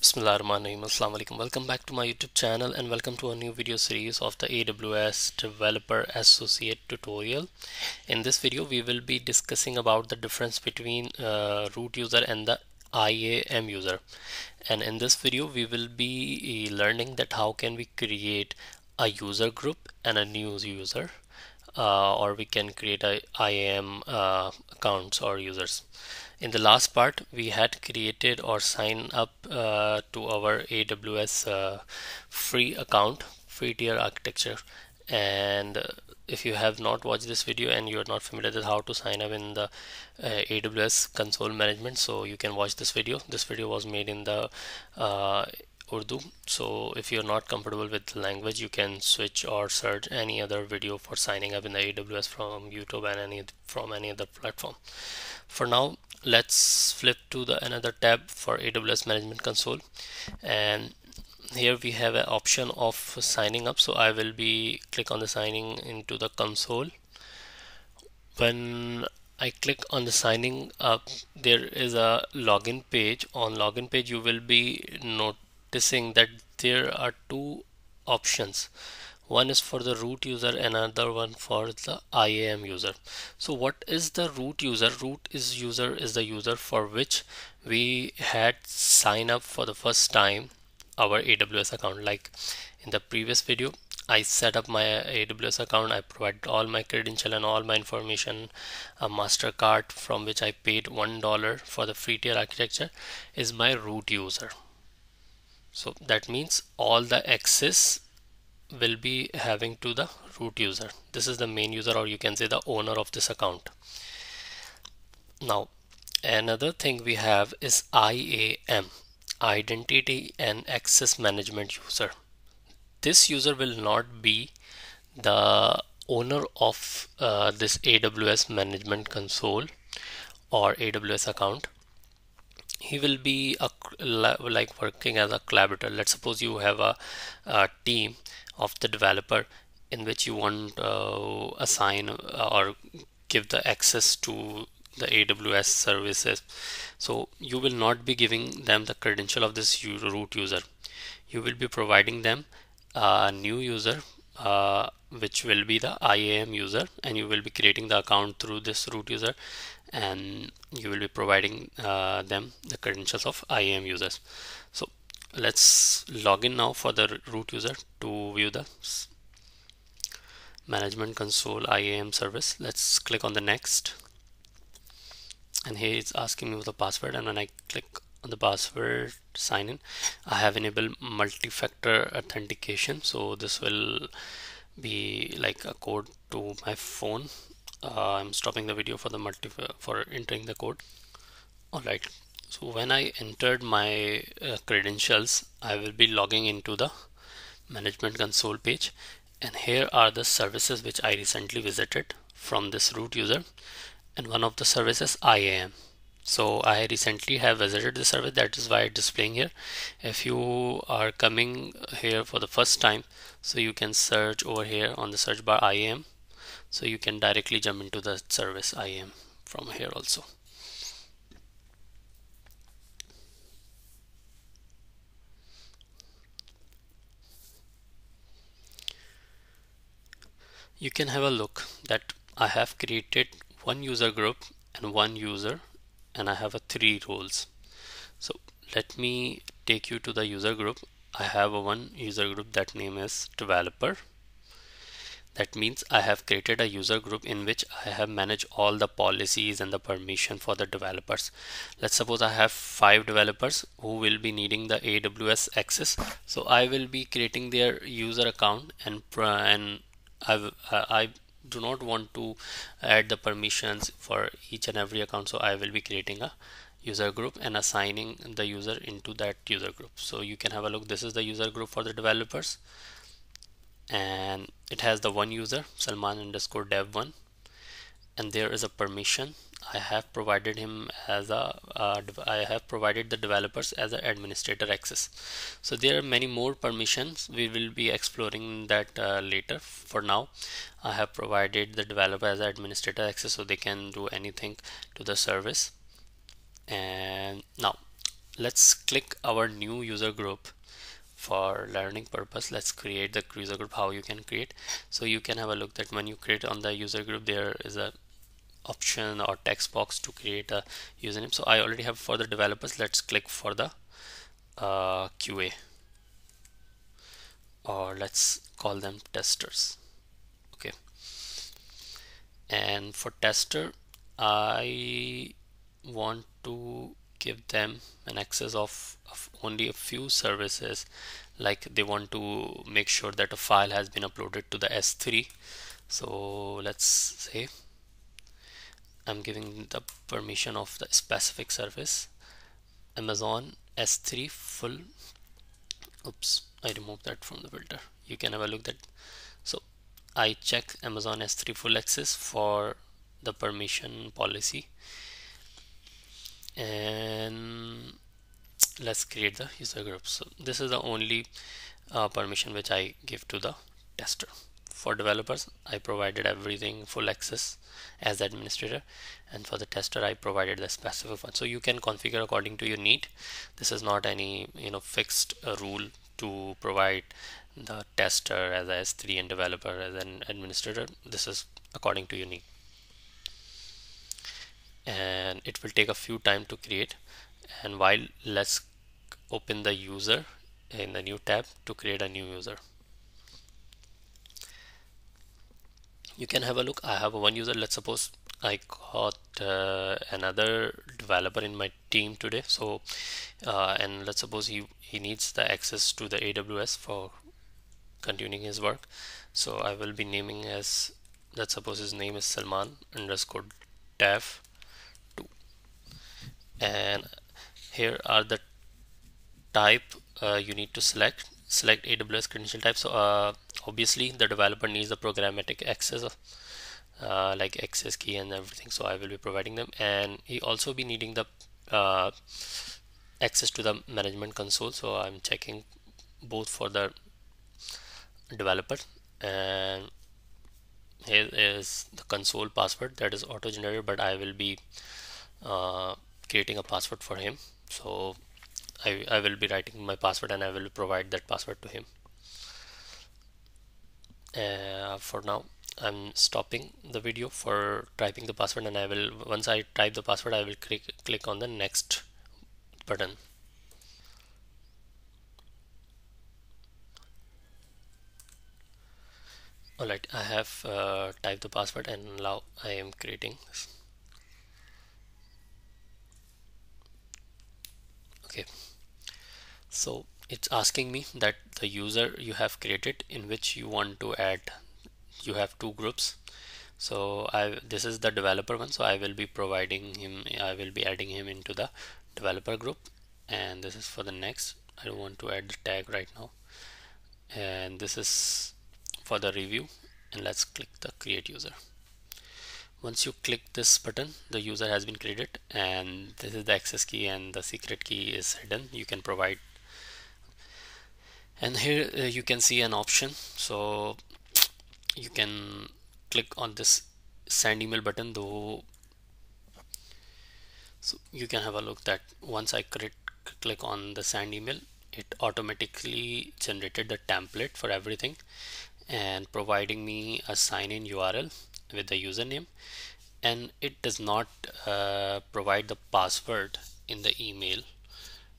Bismillahirrahmanirrahim. Assalamu alaikum. Welcome back to my YouTube channel and welcome to a new video series of the AWS Developer Associate tutorial. In this video we will be discussing about the difference between root user and the IAM user, and in this video we will be learning that how can we create a user group and a new user, or we can create a IAM accounts or users. In the last part we had created or signed up to our AWS free account, free tier architecture, and if you have not watched this video and you are not familiar with how to sign up in the AWS console management, so you can watch this video. This video was made in the Urdu, so if you're not comfortable with the language you can switch or search any other video for signing up in the AWS from YouTube and from any other platform. For now let's flip to the another tab for AWS Management Console, and here we have an option of signing up, so I will be click on the signing into the console. When I click on the signing up, there is a login page. On login page you will be noticing that there are two options, one is for the root user and another one for the IAM user. So what is the root user? Root user is the user for which we had signed up for the first time our AWS account. Like in the previous video I set up my AWS account, I provided all my credential and all my information, a MasterCard from which I paid $1 for the free tier architecture is my root user. So that means all the access will be having to the root user. This is the main user, or you can say the owner of this account. Now another thing we have is IAM, identity and access management user. This user will not be the owner of this AWS management console or AWS account. He will be like working as a collaborator. Let's suppose you have a team of the developer in which you want to assign or give the access to the AWS services. So you will not be giving them the credential of this root user. You will be providing them a new user, which will be the IAM user, and you will be creating the account through this root user, and you will be providing them the credentials of IAM users. So let's log in now for the root user to view the management console IAM service. Let's click on the next, and here it's asking me for the password, and when I click on the password sign in, I have enabled multi-factor authentication, so this will be like a code to my phone. I'm stopping the video for the entering the code. Alright, so when I entered my credentials, I will be logging into the management console page, and here are the services which I recently visited from this root user, and one of the services IAM. So I recently have visited the service, that is why it's displaying here. If you are coming here for the first time, so you can search over here on the search bar IAM, so you can directly jump into the service IAM from here also. You can have a look that I have created one user group and one user, and I have a 3 roles. So let me take you to the user group. I have a one user group that name is developer. That means I have created a user group in which I have managed all the policies and the permission for the developers. Let's suppose I have 5 developers who will be needing the AWS access, so I will be creating their user account, and I do not want to add the permissions for each and every account, so I will be creating a user group and assigning the user into that user group. So you can have a look, this is the user group for the developers, and it has the one user Salman_dev1, and there is a permission I have provided him as a I have provided the developers as an administrator access. So there are many more permissions, we will be exploring that later. For now I have provided the developer as an administrator access, so they can do anything to the service. And now let's click our new user group. For learning purpose, let's create the user group. How you can create, so you can have a look that when you create on the user group, there is a option or text box to create a username. So I already have for the developers. Let's click for the QA, or let's call them testers. Okay, and for tester I want to give them an access of only a few services, like they want to make sure that a file has been uploaded to the S3. So let's say I'm giving the permission of the specific service, Amazon S3 full. Oops, I removed that from the filter. You can have a look that. So I check Amazon S3 full access for the permission policy. And let's create the user group. So this is the only permission which I give to the tester. For developers, I provided everything full access as the administrator, and for the tester I provided the specific one. So you can configure according to your need. This is not any fixed rule to provide the tester as a S3 and developer as an administrator. This is according to your need. And it will take a few time to create. And while, let's open the user in the new tab to create a new user. You can have a look. I have one user. Let's suppose I got another developer in my team today. So and let's suppose he needs the access to the AWS for continuing his work. So I will be naming as, let's suppose his name is Salman_dev. And here are the type you need to select AWS credential type. So obviously the developer needs the programmatic access of, like access key and everything, so I will be providing them. And he also be needing the access to the management console, so I'm checking both for the developer. And here is the console password that is auto generated, but I will be creating a password for him. So I will be writing my password and I will provide that password to him. For now I'm stopping the video for typing the password, and I will, once I type the password, I will click on the next button. Alright, I have typed the password, and now I am creating this. Okay, so it's asking me that the user you have created, in which you want to add, you have two groups. So this is the developer one, so I will be providing him, I will be adding him into the developer group. And this is for the next, I don't want to add the tag right now. And this is for the review, and let's click the create user. Once you click this button, the user has been created, and this is the access key and the secret key is hidden. You can provide, and here you can see an option, so you can click on this send email button though. So you can have a look that once I click on the send email, it automatically generated the template for everything and providing me a sign in URL with the username, and it does not provide the password in the email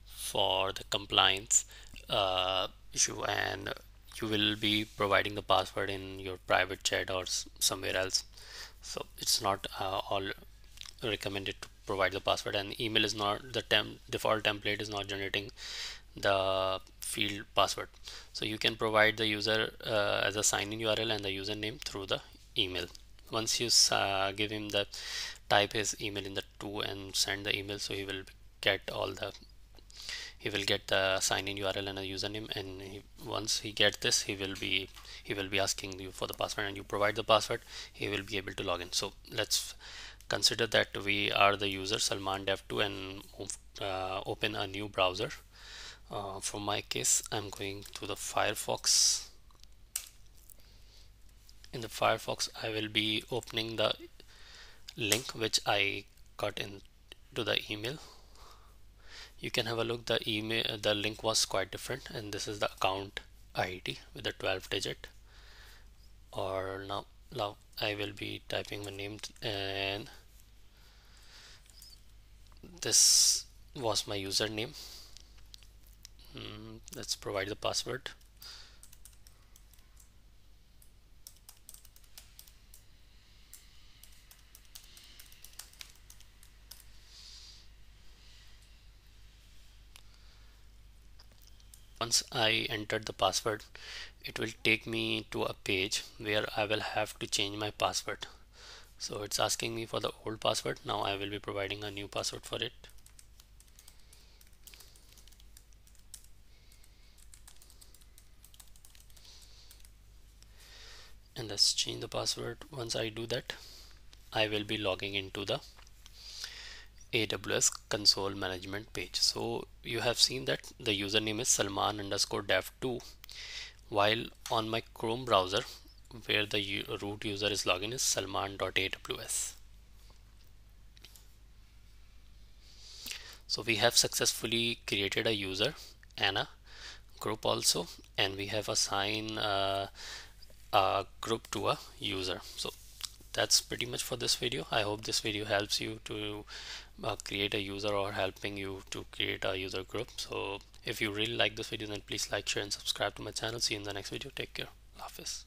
for the compliance issue, and you will be providing the password in your private chat or somewhere else. So it's not all recommended to provide the password, and email is not the default template is not generating the field password. So you can provide the user as a sign-in URL and the username through the email. Once you give him the type his email in the to and send the email, so he will get all the, he will get the sign-in URL and a username, and once he gets this, he will be asking you for the password, and you provide the password, he will be able to log in. So let's consider that we are the user Salman Dev2 and move, open a new browser. For my case, I'm going to the Firefox. In the Firefox, I will be opening the link which I got into the email. you can have a look. The email, the link was quite different, and this is the account ID with the 12-digit. Or now I will be typing my name, and this was my username. Let's provide the password. Once I entered the password, it will take me to a page where I will have to change my password. So it's asking me for the old password. Now I will be providing a new password for it. And let's change the password. Once I do that, I will be logging into the AWS console management page. So you have seen that the username is Salman_dev2, while on my Chrome browser where the root user is logging is Salman.aws. So we have successfully created a user and a group also, and we have assigned a group to a user. So that's pretty much for this video. I hope this video helps you to create a user or helping you to create a user group. So if you really like this video, then please like, share and subscribe to my channel. See you in the next video. Take care. Hafiz.